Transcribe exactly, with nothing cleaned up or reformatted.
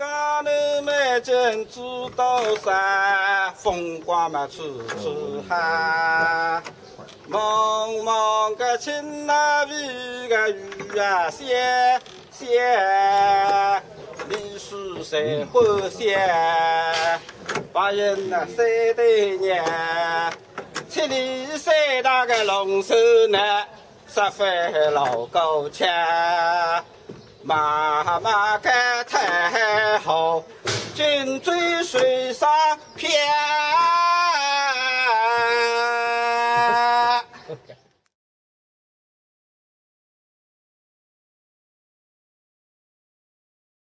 家头买金猪刀山，风光嘛处处好。茫茫个青那边个雨啊下下，历史在后下，把人呐晒得热。七里山大个龙首呢，十分老高强。 妈妈干太好，金嘴水上漂。